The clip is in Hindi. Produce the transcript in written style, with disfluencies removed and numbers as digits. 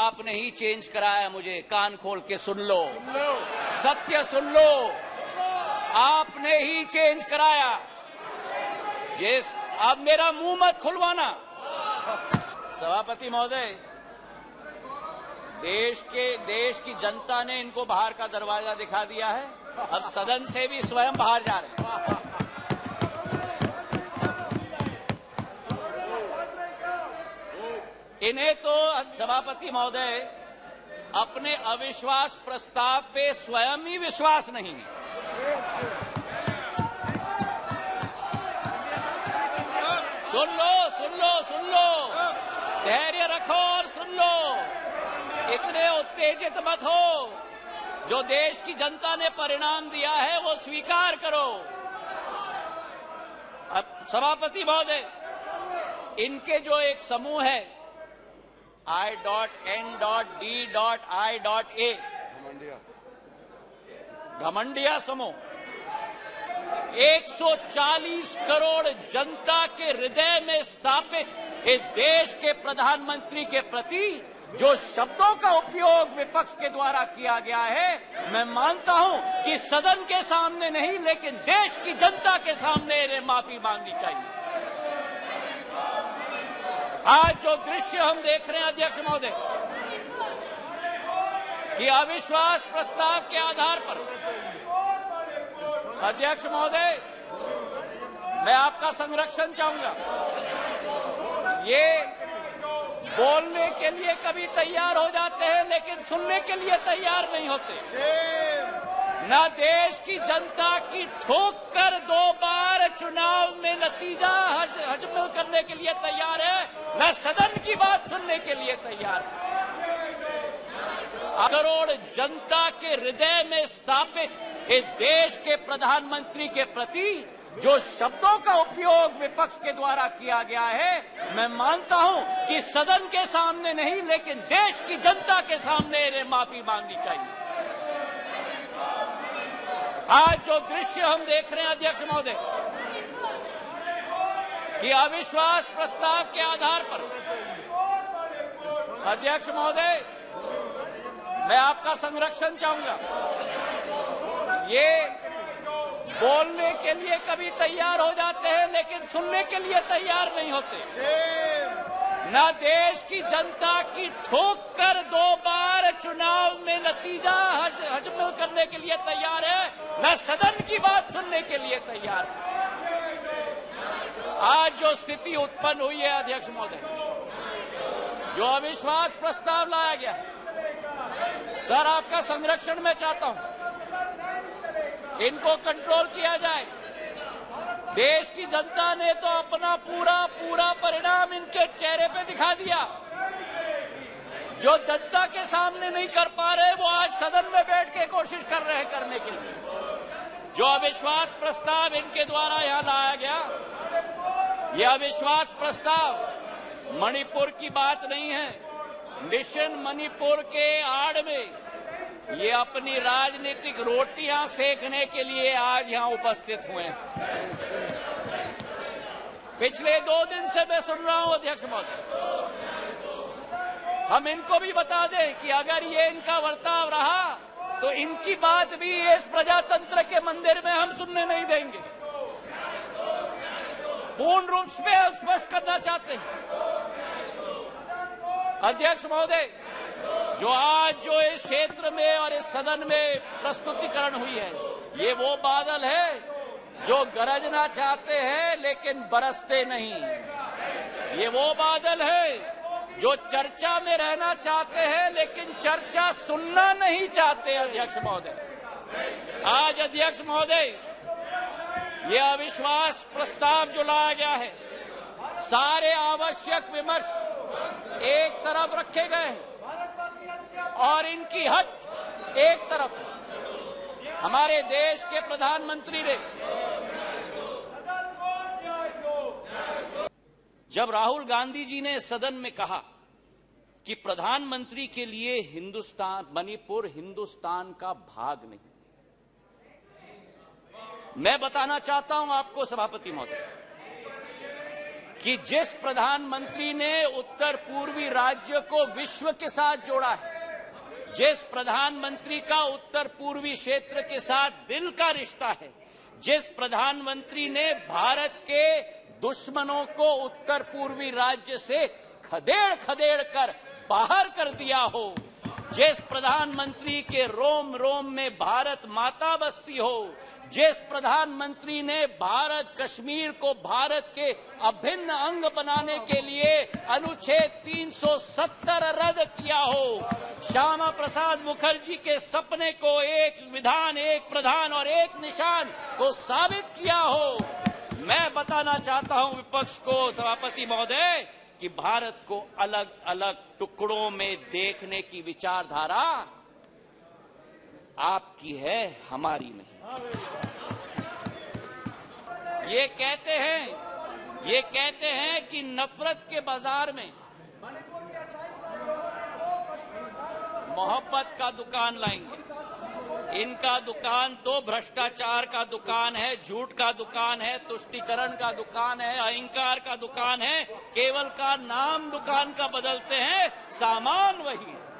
आपने ही चेंज कराया मुझे, कान खोल के सुन लो, सत्य सुन लो, आपने ही चेंज कराया। जिस अब मेरा मुंह मत खुलवाना। सभापति महोदय, देश की जनता ने इनको बाहर का दरवाजा दिखा दिया है, अब सदन से भी स्वयं बाहर जा रहे हैं। इन्हें तो सभापति महोदय अपने अविश्वास प्रस्ताव पे स्वयं ही विश्वास नहीं है। सुन लो, सुन लो, सुन लो, धैर्य रखो और सुन लो, इतने उत्तेजित मत हो। जो देश की जनता ने परिणाम दिया है वो स्वीकार करो। अब सभापति महोदय, इनके जो एक समूह है I.N.D.I.A घमंडिया समूह 140 करोड़ जनता के हृदय में स्थापित इस देश के प्रधानमंत्री के प्रति जो शब्दों का उपयोग विपक्ष के द्वारा किया गया है, मैं मानता हूं कि सदन के सामने नहीं लेकिन देश की जनता के सामने इन्हें माफी मांगनी चाहिए। आज जो दृश्य हम देख रहे हैं अध्यक्ष महोदय, कि अविश्वास प्रस्ताव के आधार पर, अध्यक्ष महोदय मैं आपका संरक्षण चाहूंगा। ये बोलने के लिए कभी तैयार हो जाते हैं लेकिन सुनने के लिए तैयार नहीं होते। ना देश की जनता की ठोक कर 2 बार चुनाव में नतीजा हजम करने के लिए तैयार है, न सदन की बात सुनने के लिए तैयार। करोड़ जनता के हृदय में स्थापित इस देश के प्रधानमंत्री के प्रति जो शब्दों का उपयोग विपक्ष के द्वारा किया गया है, मैं मानता हूं कि सदन के सामने नहीं लेकिन देश की जनता के सामने इन्हें माफी मांगनी चाहिए। आज जो दृश्य हम देख रहे हैं अध्यक्ष महोदय, कि अविश्वास प्रस्ताव के आधार पर, अध्यक्ष महोदय मैं आपका संरक्षण चाहूंगा। ये बोलने के लिए कभी तैयार हो जाते हैं लेकिन सुनने के लिए तैयार नहीं होते। ना देश की जनता की ठोक कर 2 बार चुनाव में नतीजा हजम करने के लिए तैयार है, न सदन की बात सुनने के लिए तैयार है। आज जो स्थिति उत्पन्न हुई है अध्यक्ष महोदय, जो अविश्वास प्रस्ताव लाया गया, सर आपका संरक्षण मैं चाहता हूं, इनको कंट्रोल किया जाए। देश की जनता ने तो अपना पूरा परिणाम इनके चेहरे पे दिखा दिया। जो जनता के सामने नहीं कर पा रहे वो आज सदन में बैठ के कोशिश कर रहे हैं करने के लिए। जो अविश्वास प्रस्ताव इनके द्वारा यहाँ लाया गया, यह अविश्वास प्रस्ताव मणिपुर की बात नहीं है। मिशन मणिपुर के आड़ में ये अपनी राजनीतिक रोटियां सेकने के लिए आज यहाँ उपस्थित हुए। पिछले 2 दिन से मैं सुन रहा हूं अध्यक्ष महोदय, हम इनको भी बता दें कि अगर ये इनका वर्ताव रहा तो इनकी बात भी इस प्रजातंत्र के मंदिर में हम सुनने नहीं देंगे। पूर्ण रूप से स्पष्ट करना चाहते हैं अध्यक्ष महोदय, जो आज जो इस क्षेत्र में और इस सदन में प्रस्तुतिकरण हुई है, ये वो बादल है जो गरजना चाहते हैं लेकिन बरसते नहीं। ये वो बादल है जो चर्चा में रहना चाहते हैं लेकिन चर्चा सुनना नहीं चाहते। अध्यक्ष महोदय, आज अध्यक्ष महोदय ये अविश्वास प्रस्ताव जो लाया गया है, सारे आवश्यक विमर्श एक तरफ रखे गए हैं और इनकी हट एक तरफ। हमारे देश के प्रधानमंत्री ने जब राहुल गांधी जी ने सदन में कहा कि प्रधानमंत्री के लिए हिंदुस्तान, मणिपुर हिंदुस्तान का भाग नहीं, मैं बताना चाहता हूं आपको सभापति महोदय कि जिस प्रधानमंत्री ने उत्तर पूर्वी राज्य को विश्व के साथ जोड़ा है, जिस प्रधानमंत्री का उत्तर पूर्वी क्षेत्र के साथ दिल का रिश्ता है, जिस प्रधानमंत्री ने भारत के दुश्मनों को उत्तर पूर्वी राज्य से खदेड़ खदेड़ कर बाहर कर दिया हो, जिस प्रधानमंत्री के रोम रोम में भारत माता बसती हो, जिस प्रधानमंत्री ने भारत कश्मीर को भारत के अभिन्न अंग बनाने के लिए अनुच्छेद 370 रद्द किया हो, श्यामा प्रसाद मुखर्जी के सपने को एक विधान, एक प्रधान और एक निशान को साबित किया हो, मैं बताना चाहता हूं विपक्ष को, सभापति महोदय, कि भारत को अलग अलग टुकड़ों में देखने की विचारधारा आपकी है, हमारी नहीं। ये कहते हैं कि नफरत के बाजार में मोहब्बत का दुकान लाएंगे। इनका दुकान तो भ्रष्टाचार का दुकान है, झूठ का दुकान है, तुष्टीकरण का दुकान है, अहंकार का दुकान है। केवल का नाम दुकान का बदलते हैं, सामान वही है।